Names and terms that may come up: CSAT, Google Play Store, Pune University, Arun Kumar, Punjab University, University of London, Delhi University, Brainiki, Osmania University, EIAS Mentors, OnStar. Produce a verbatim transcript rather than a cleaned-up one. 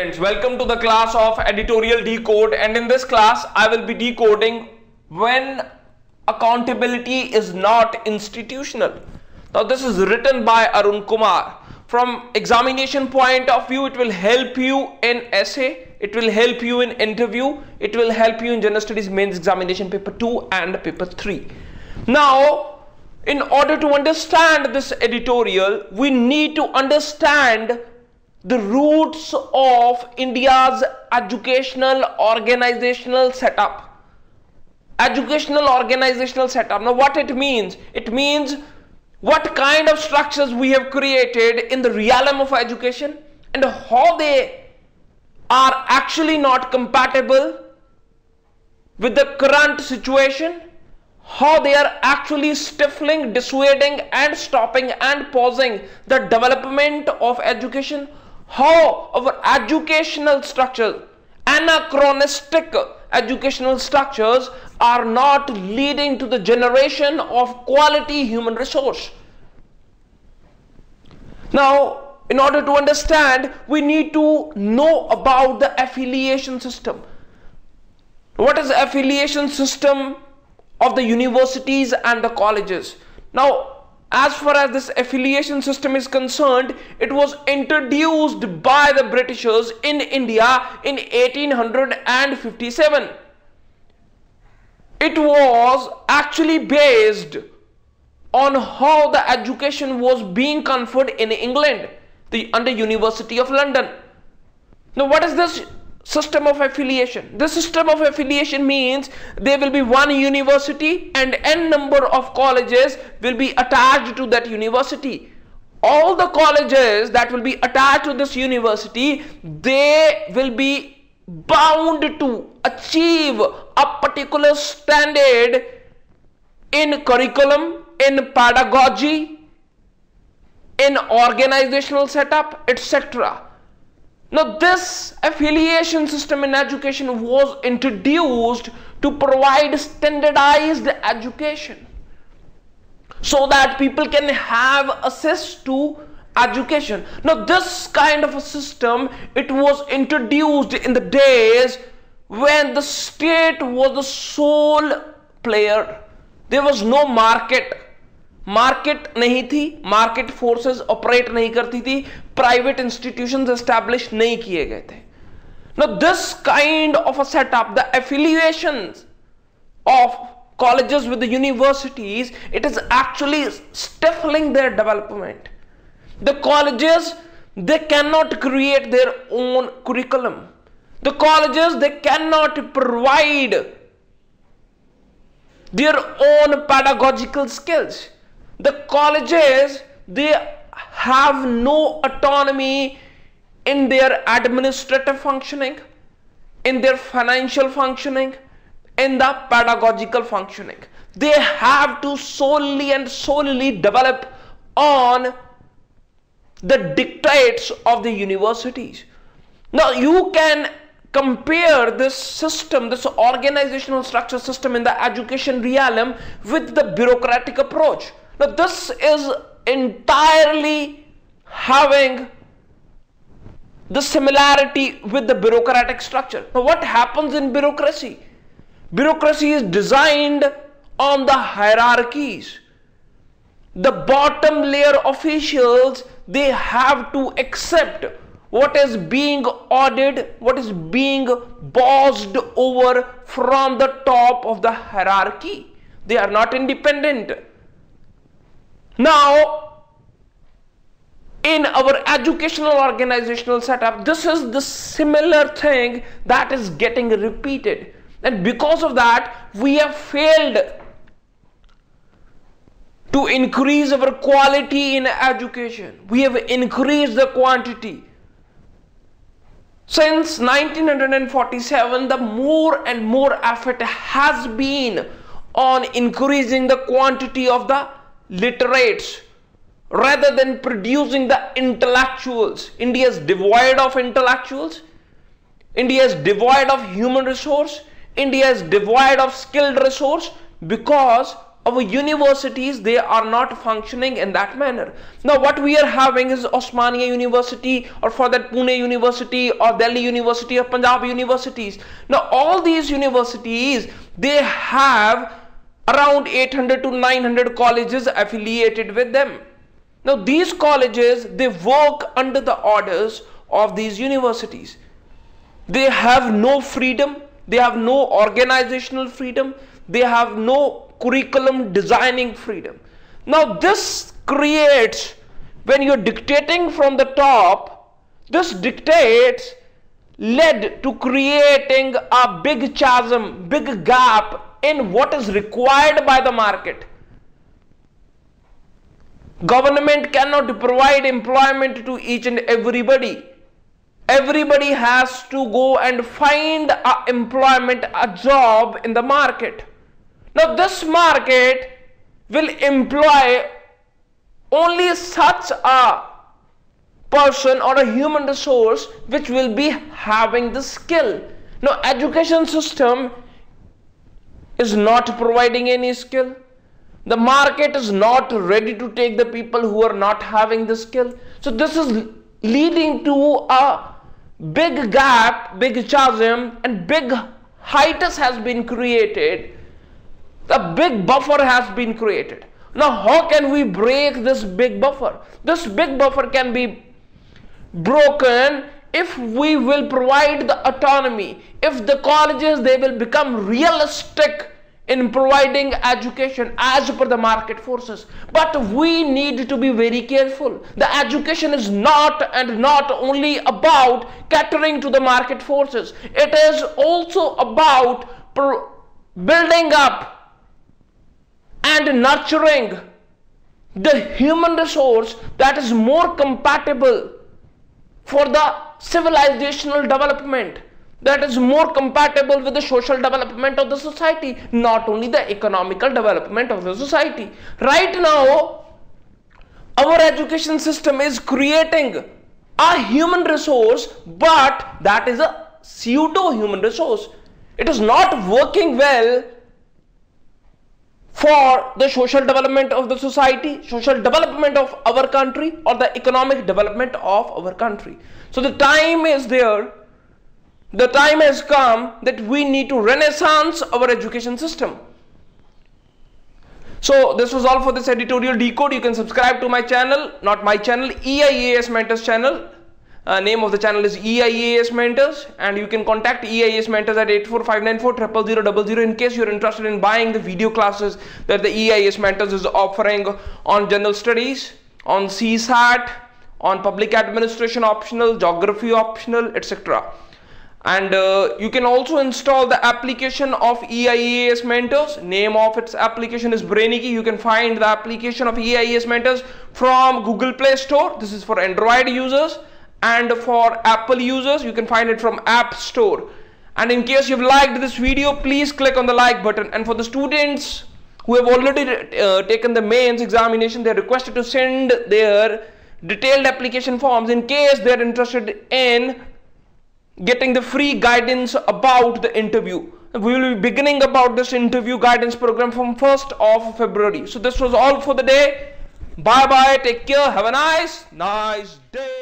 students, welcome to the class of Editorial Decode, and in this class I will be decoding when accountability is not institutional. Now this is written by Arun Kumar. From examination point of view, it will help you in essay, it will help you in interview, it will help you in General Studies Mains Examination paper two and paper three. Now, in order to understand this editorial, we need to understand the roots of India's educational organizational setup. Educational organizational setup. Now, what it means? It means what kind of structures we have created in the realm of education and how they are actually not compatible with the current situation, how they are actually stifling, dissuading and stopping and pausing the development of education, how our educational structure, anachronistic educational structures are not leading to the generation of quality human resource. Now, in order to understand, we need to know about the affiliation system. What is the affiliation system of the universities and the colleges? Now, as far as this affiliation system is concerned, it was introduced by the Britishers in India in eighteen fifty-seven. It was actually based on how the education was being conferred in England, the under University of London. Now, what is this system of affiliation? This system of affiliation means there will be one university and n number of colleges will be attached to that university. All the colleges that will be attached to this university, they will be bound to achieve a particular standard in curriculum, in pedagogy, in organizational setup, et cetera. Now, this affiliation system in education was introduced to provide standardized education so that people can have access to education. Now, this kind of a system, it was introduced in the days when the state was the sole player. There was no market. Market नहीं थी, market forces operate नहीं करती थी, private institutions establish नहीं किए गए थे. Now this kind of a setup, the affiliations of colleges with the universities, it is actually stifling their development. The colleges they can not create their own curriculum. The colleges they can not provide their own pedagogical skills. The colleges, they have no autonomy in their administrative functioning, in their financial functioning, in the pedagogical functioning. They have to solely and solely develop on the dictates of the universities. Now, you can compare this system, this organizational structure system in the education realm with the bureaucratic approach. Now, this is entirely having the similarity with the bureaucratic structure. Now, what happens in bureaucracy? Bureaucracy is designed on the hierarchies. The bottom layer officials, they have to accept what is being ordered, what is being bossed over from the top of the hierarchy. They are not independent. Now, in our educational organizational setup, this is the similar thing that is getting repeated, and because of that, we have failed to increase our quality in education. We have increased the quantity. Since nineteen forty-seven, the more and more effort has been on increasing the quantity of the literates rather than producing the intellectuals. India is devoid of intellectuals. India is devoid of human resource. India is devoid of skilled resource because our universities, they are not functioning in that manner. Now what we are having is Osmania University, or for that Pune University, or Delhi University, or Punjab universities. Now all these universities, they have around eight hundred to nine hundred colleges affiliated with them. Now these colleges, they work under the orders of these universities. They have no freedom, they have no organizational freedom, they have no curriculum designing freedom. Now this creates, when you're dictating from the top, this dictates led to creating a big chasm, big gap in what is required by the market. Government cannot provide employment to each and everybody. Everybody has to go and find a employment, a job in the market. Now this market will employ only such a person or a human resource which will be having the skill. Now education system is not providing any skill. The market is not ready to take the people who are not having the skill. So this is leading to a big gap, big chasm, and big hiatus has been created. A big buffer has been created. Now how can we break this big buffer? This big buffer can be broken if we will provide the autonomy, if the colleges, they will become realistic in providing education as per the market forces. But we need to be very careful. The education is not and not only about catering to the market forces. It is also about building up and nurturing the human resource that is more compatible for the civilizational development, that is more compatible with the social development of the society, not only the economical development of the society. Right now, our education system is creating a human resource, but that is a pseudo-human resource. It is not working well for the social development of the society, social development of our country, or the economic development of our country. So the time is there, the time has come that we need to renaissance our education system. So this was all for this editorial decode. You can subscribe to my channel, not my channel, E I A S Mentors channel. Uh, name of the channel is E I A S Mentors, and you can contact E I A S Mentors at eight four five nine four zero zero zero zero in case you're interested in buying the video classes that the E I A S Mentors is offering on general studies, on C SAT, on public administration optional, geography optional, et cetera. And uh, you can also install the application of E I A S Mentors. Name of its application is Brainiki. You can find the application of E I A S Mentors from Google Play Store. This is for Android users. And for Apple users, you can find it from App Store. And in case you've liked this video, please click on the like button. And for the students who have already uh, taken the mains examination, they are requested to send their detailed application forms in case they are interested in getting the free guidance about the interview. We will be beginning about this interview guidance program from first of February. So this was all for the day. Bye bye, take care, have a nice nice day.